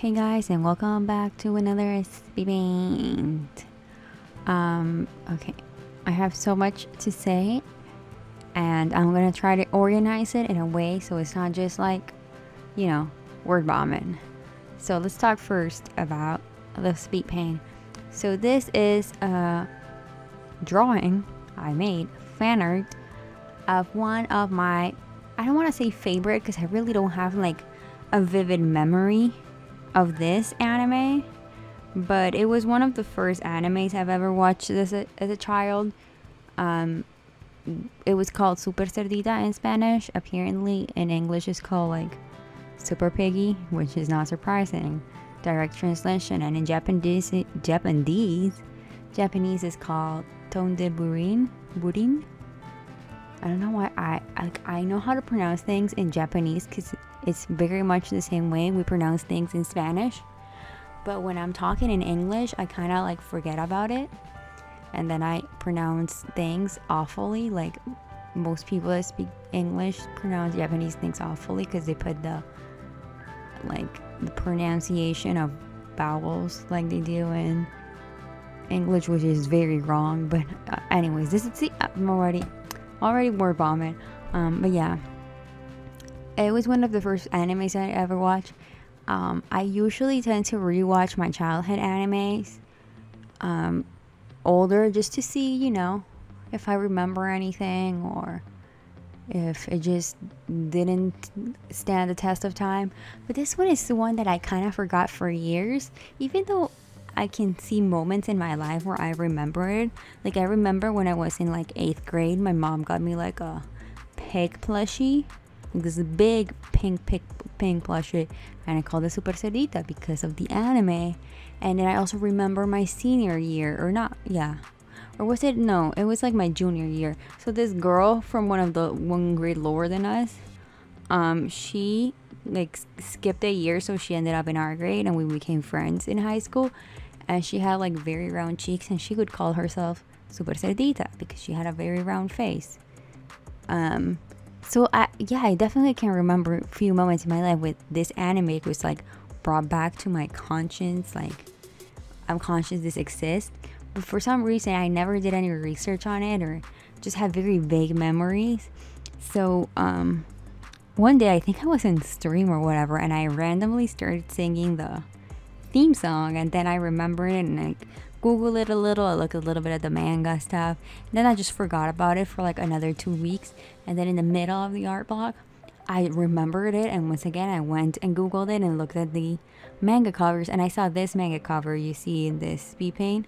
Hey guys, and welcome back to another experiment. Okay, I have so much to say, and I'm gonna try to organize it in a way so it's not just like, you know, word bombing. So let's talk first about the speed paint. So this is a drawing I made, fan art, of one of my, I don't want to say favorite because I really don't have like a vivid memory of this anime, but it was one of the first animes I've ever watched as a child. It was called Super Cerdita in Spanish. Apparently in English it's called like Super Piggy, which is not surprising, direct translation. And in Japanese is called Tonde Burin. I don't know why I know how to pronounce things in Japanese because it's very much the same way we pronounce things in Spanish, but when I'm talking in English I kind of like forget about it, and then I pronounce things awfully. Like most people that speak English pronounce Japanese things awfully because they put the pronunciation of vowels like they do in English, which is very wrong. But anyways, this is, see, I'm already word bombing. But yeah, it was one of the first animes I ever watched. I usually tend to rewatch my childhood animes older, just to see, you know, if I remember anything or if it just didn't stand the test of time. But this one is the one that I kind of forgot for years, even though I can see moments in my life where I remember it. Like I remember when I was in like 8th grade, my mom got me like a pig plushie. This big pink plushie, and I called it Super Cerdita because of the anime. And then I also remember my senior year, or not, yeah, or was it, no, it was like my junior year. So this girl from one grade lower than us, she like skipped a year, so she ended up in our grade, and we became friends in high school. And she had like very round cheeks, and she would call herself Super Cerdita because she had a very round face. So I definitely can remember a few moments in my life with this anime. It was like brought back to my conscience, like I'm conscious this exists. But for some reason I never did any research on it, or just have very vague memories. So one day, I think I was in stream or whatever, and I randomly started singing the theme song, and then I remembered it, and I Google it a little, I look a little bit at the manga stuff, and then I just forgot about it for like another 2 weeks. And then in the middle of the art block I remembered it, and once again I went and Googled it and looked at the manga covers, and I saw this manga cover you see in this speed paint,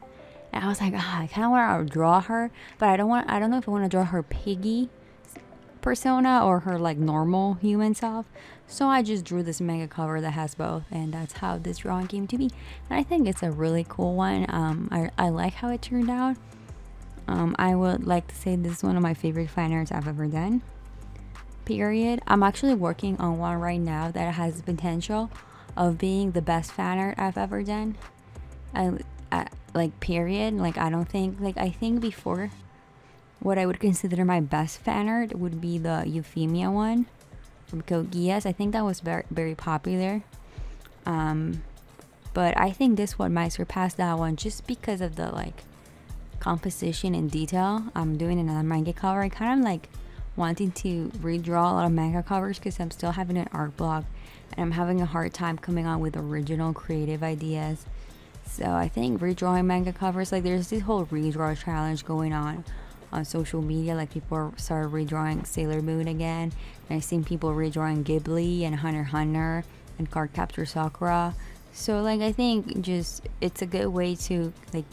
and I was like, I kind of want to draw her, but I don't know if I want to draw her piggy persona or her like normal human self. So I just drew this manga cover that has both, and that's how this drawing came to be. And I think it's a really cool one. I like how it turned out. I would like to say this is one of my favorite fan arts I've ever done, period. I'm actually working on one right now that has the potential of being the best fan art I've ever done. I think before, what I would consider my best fan art would be the Euphemia one from Code Geass. I think that was very, very popular. But I think this one might surpass that one just because of the like composition and detail. I'm doing another manga cover. I kind of like wanting to redraw a lot of manga covers because I'm still having an art block, and I'm having a hard time coming on with original creative ideas. So I think redrawing manga covers, like there's this whole redraw challenge going on social media. Like people started redrawing Sailor Moon again, and I've seen people redrawing Ghibli and Hunter x Hunter and Card Capture Sakura. So like I think just it's a good way to like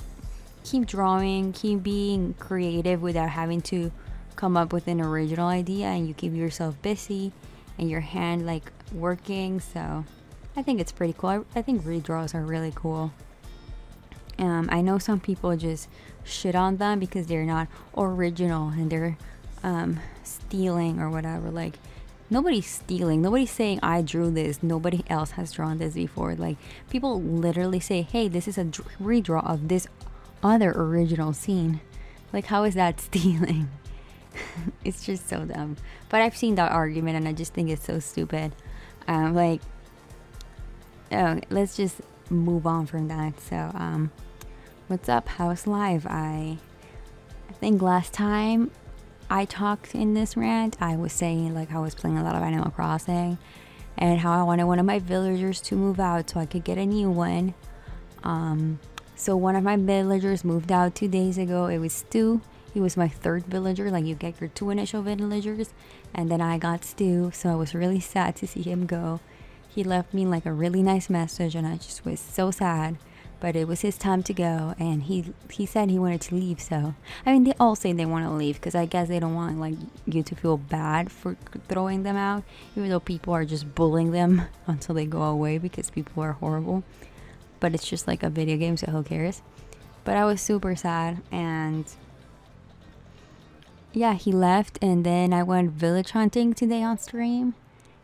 keep drawing, keep being creative without having to come up with an original idea, and you keep yourself busy and your hand like working. So I think it's pretty cool. I think redraws are really cool. I know some people just shit on them because they're not original and they're stealing or whatever. Like nobody's stealing, nobody's saying I drew this, nobody else has drawn this before. Like people literally say, hey, this is a redraw of this other original scene. Like how is that stealing? It's just so dumb. But I've seen that argument, and I just think it's so stupid. Like Oh, let's just move on from that. So, what's up? How's life? I think last time I talked in this rant, I was saying like how I was playing a lot of Animal Crossing and how I wanted one of my villagers to move out so I could get a new one. So one of my villagers moved out 2 days ago. It was Stu. He was my third villager. Like, you get your two initial villagers, and then I got Stu. So I was really sad to see him go. He left me like a really nice message, and I just was so sad. But it was his time to go, and he said he wanted to leave. So I mean, they all say they want to leave because I guess they don't want like you to feel bad for throwing them out, even though people are just bullying them until they go away because people are horrible. But it's just like a video game, so who cares? But I was super sad, and yeah, he left. And then I went village hunting today on stream,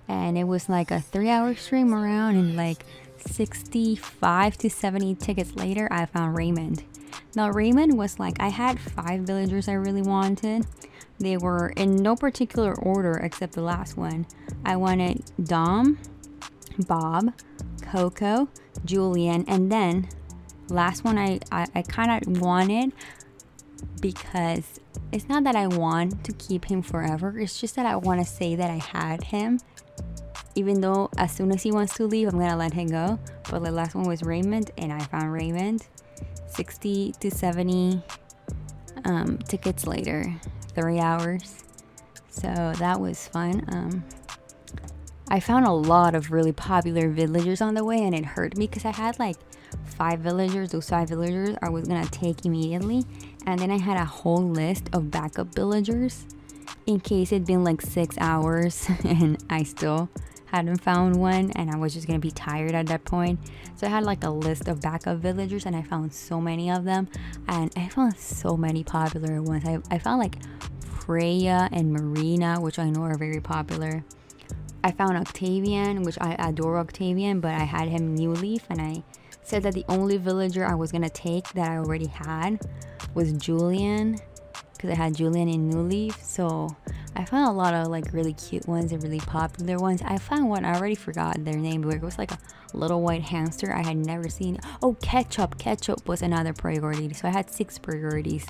and it was like a 3-hour stream around, and like 65 to 70 tickets later, I found Raymond. Now Raymond was like, I had 5 villagers I really wanted. They were in no particular order except the last one. I wanted Dom, Bob, Coco, Julian, and then last one I kind of wanted because it's not that I want to keep him forever. It's just that I want to say that I had him, even though as soon as he wants to leave, I'm gonna let him go. But the last one was Raymond, and I found Raymond 60 to 70 tickets later, 3 hours. So that was fun. I found a lot of really popular villagers on the way, and it hurt me because I had like 5 villagers. Those 5 villagers I was gonna take immediately, and then I had a whole list of backup villagers in case it'd been like 6 hours and I still hadn't found one, and I was just gonna be tired at that point. So I had like a list of backup villagers, and I found so many of them, and I found so many popular ones. I found like Freya and Marina, which I know are very popular. I found Octavian, which I adore Octavian, but I had him New Leaf, and I said that the only villager I was gonna take that I already had was Julian, because I had Julian in New Leaf. So I found a lot of like really cute ones and really popular ones. I found one, I already forgot their name, but it was like a little white hamster I had never seen. Oh, Ketchup. Ketchup was another priority. So I had 6 priorities.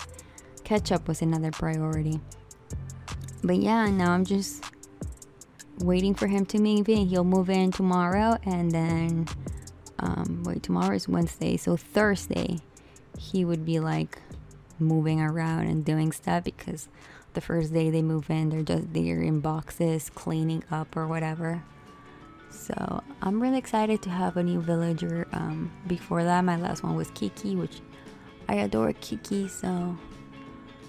Ketchup was another priority. But yeah, now I'm just waiting for him to move in. He'll move in tomorrow, and then wait, tomorrow is Wednesday, so Thursday he would be like moving around and doing stuff, because the first day they move in, they're in boxes cleaning up or whatever. So I'm really excited to have a new villager. Before that, my last one was Kiki, which I adore Kiki, so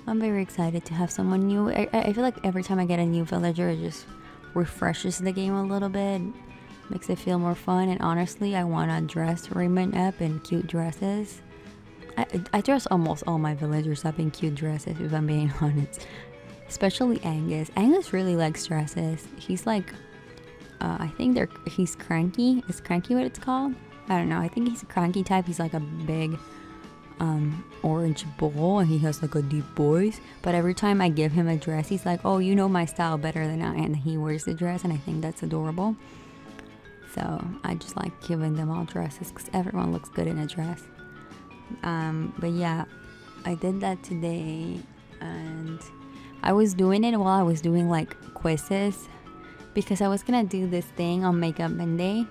I'm very excited to have someone new. I feel like every time I get a new villager, it just refreshes the game a little bit, makes it feel more fun. And honestly, I want to dress Raymond up in cute dresses. I dress almost all my villagers up in cute dresses, if I'm being honest, especially Angus. Angus really likes dresses. He's like, I think he's cranky. Is cranky what it's called? I don't know. I think he's a cranky type. He's like a big orange bowl, and he has like a deep voice, but every time I give him a dress, he's like, oh, you know my style better than I, and he wears the dress, and I think that's adorable. So I just like giving them all dresses because everyone looks good in a dress. But yeah, I did that today, and I was doing it while I was doing like quizzes, because I was gonna do this thing on Makeup Monday,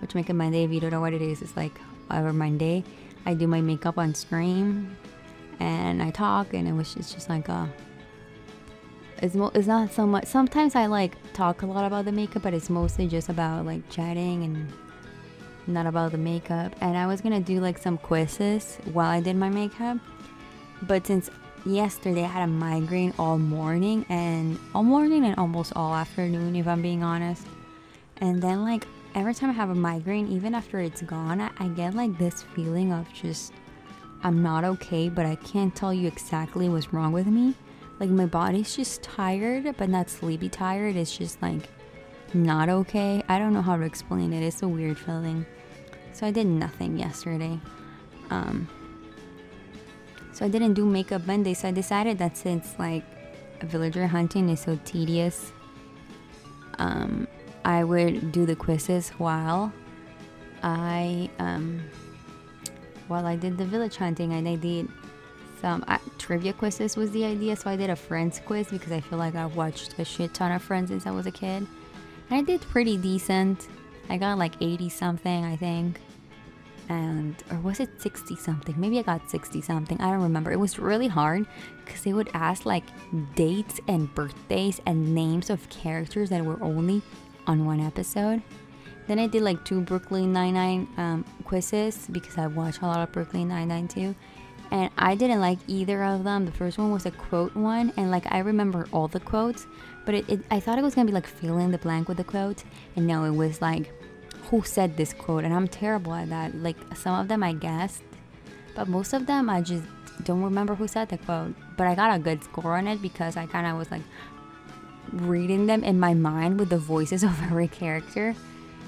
which Makeup Monday, if you don't know what it is, it's like every Monday I do my makeup on stream and I talk, and it's just like it's not so much. Sometimes I like talk a lot about the makeup, but it's mostly just about like chatting and not about the makeup. And I was gonna do like some quizzes while I did my makeup, but since yesterday I had a migraine all morning and almost all afternoon, if I'm being honest. And then like every time I have a migraine, even after it's gone, I get like this feeling of just, I'm not okay, but I can't tell you exactly what's wrong with me. Like my body's just tired, but not sleepy tired. It's just like not okay. I don't know how to explain it. It's a weird feeling. So I did nothing yesterday. So I didn't do Makeup Monday. So I decided that since like villager hunting is so tedious, I would do the quizzes while While I did the village hunting, and I did some trivia quizzes was the idea, so I did a Friends quiz because I feel like I watched a shit ton of Friends since I was a kid. And I did pretty decent. I got like 80 something, I think. And, or was it 60 something? Maybe I got 60 something. I don't remember. It was really hard because they would ask like dates and birthdays and names of characters that were only on one episode. Then I did like 2 Brooklyn Nine-Nine quizzes because I watch a lot of Brooklyn Nine-Nine too. And I didn't like either of them. The first one was a quote one, and like I remember all the quotes, but I thought it was gonna be like fill in the blank with the quote, and no, it was like who said this quote, and I'm terrible at that. Like some of them I guessed, but most of them I just don't remember who said the quote. But I got a good score on it because I kind of was like reading them in my mind with the voices of every character.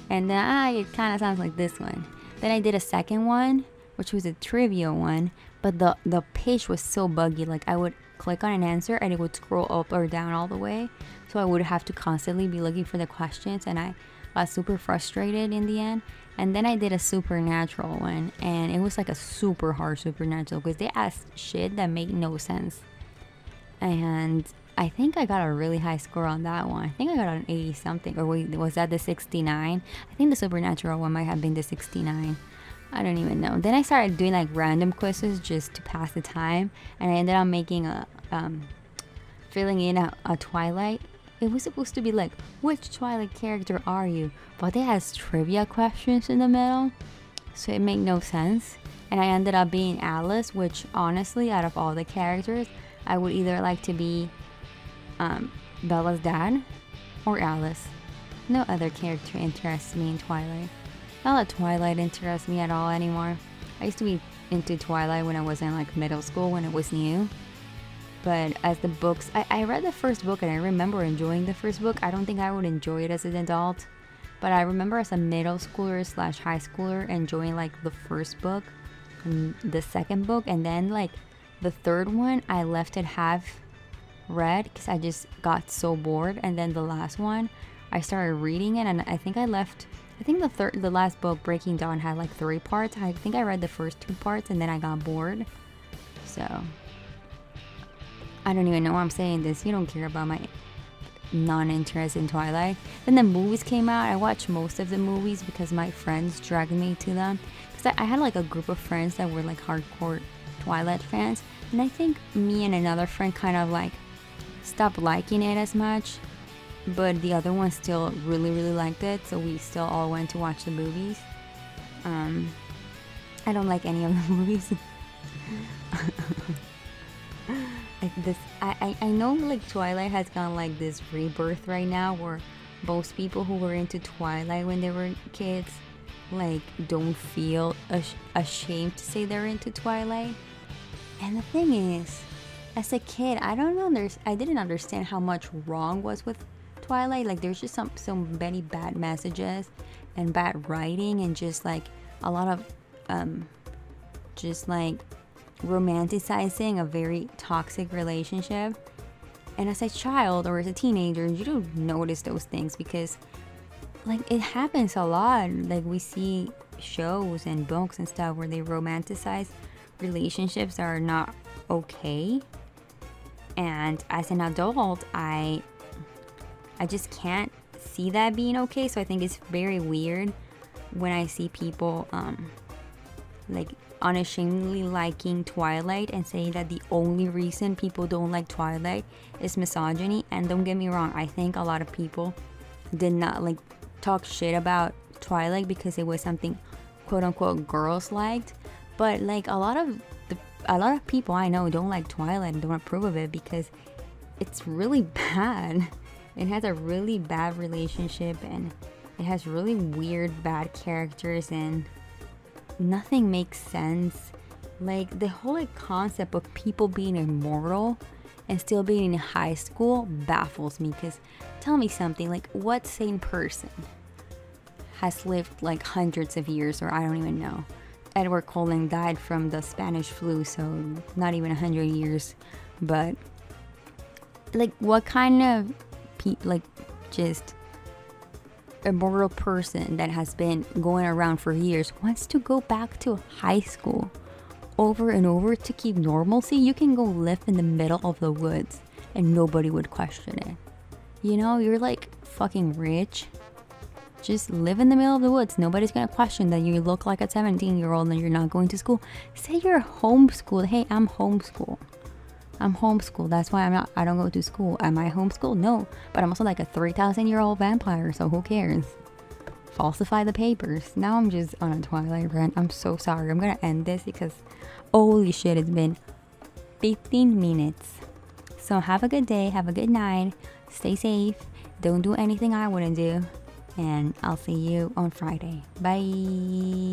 And then it kind of sounds like this one. Then I did a second one, which was a trivia one, but the page was so buggy. Like I would click on an answer and it would scroll up or down all the way, so I would have to constantly be looking for the questions, and I got super frustrated in the end. And then I did a supernatural one, and it was like a super hard supernatural because they asked shit that made no sense, and I think I got a really high score on that one. I think I got an 80 something, or wait, was that the 69? I think the supernatural one might have been the 69. I don't even know. Then I started doing like random quizzes just to pass the time, and I ended up making a filling in a Twilight. It was supposed to be like, which Twilight character are you? But they had trivia questions in the middle, so it made no sense. And I ended up being Alice, which honestly, out of all the characters, I would either like to be Bella's dad or Alice. No other character interests me in Twilight. Not that Twilight interests me at all anymore. I used to be into Twilight when I was in like middle school, when it was new. But as the books, I read the first book, and I remember enjoying the first book. I don't think I would enjoy it as an adult, but I remember as a middle schooler / high schooler enjoying like the first book and the second book, and then like the third one I left it half read because I just got so bored. And then the last one I started reading it, and I think the last book, Breaking Dawn, had like 3 parts. I think I read the first 2 parts and then I got bored. So I don't even know why I'm saying this. You don't care about my non-interest in Twilight. Then the movies came out. I watched most of the movies because my friends dragged me to them, because I had like a group of friends that were like hardcore Twilight fans, and I think me and another friend kind of like stopped liking it as much, but the other one still really liked it, so we still all went to watch the movies. I don't like any of the movies. I know like Twilight has gone like this rebirth right now where most people who were into Twilight when they were kids like don't feel ashamed to say they're into Twilight. And the thing is, as a kid, I didn't understand how much wrong was with Twilight. Like there's just so many bad messages and bad writing, and just like a lot of just like romanticizing a very toxic relationship. And as a child or as a teenager, you don't notice those things because like it happens a lot. Like we see shows and books and stuff where they romanticize relationships that are not okay, and as an adult I just can't see that being okay. So I think it's very weird when I see people like unashamedly liking Twilight and saying that the only reason people don't like Twilight is misogyny. And don't get me wrong, I think a lot of people did not like talk shit about Twilight because it was something quote-unquote girls liked, but like a lot of people I know don't like Twilight and don't approve of it because it's really bad. It has a really bad relationship, and it has really weird bad characters, and nothing makes sense. Like the whole concept of people being immortal and still being in high school baffles me, because tell me something, like what sane person has lived like hundreds of years, or I don't even know. Edward Cullen died from the Spanish flu, so not even 100 years. But like what kind of just immortal person that has been going around for years wants to go back to high school over and over to keep normalcy, you can go live in the middle of the woods and nobody would question it. You know, you're like fucking rich. Just live in the middle of the woods. Nobody's gonna question that you look like a 17-year-old and you're not going to school. Say you're homeschooled. Hey, I'm homeschooled. I'm homeschooled. That's why I don't go to school. Am I homeschooled? No. But I'm also like a 3,000-year-old vampire, so who cares? Falsify the papers. Now I'm just on a Twilight rant. I'm so sorry. I'm gonna end this because holy shit, it's been 15 minutes. So have a good day. Have a good night. Stay safe. Don't do anything I wouldn't do. And I'll see you on Friday. Bye.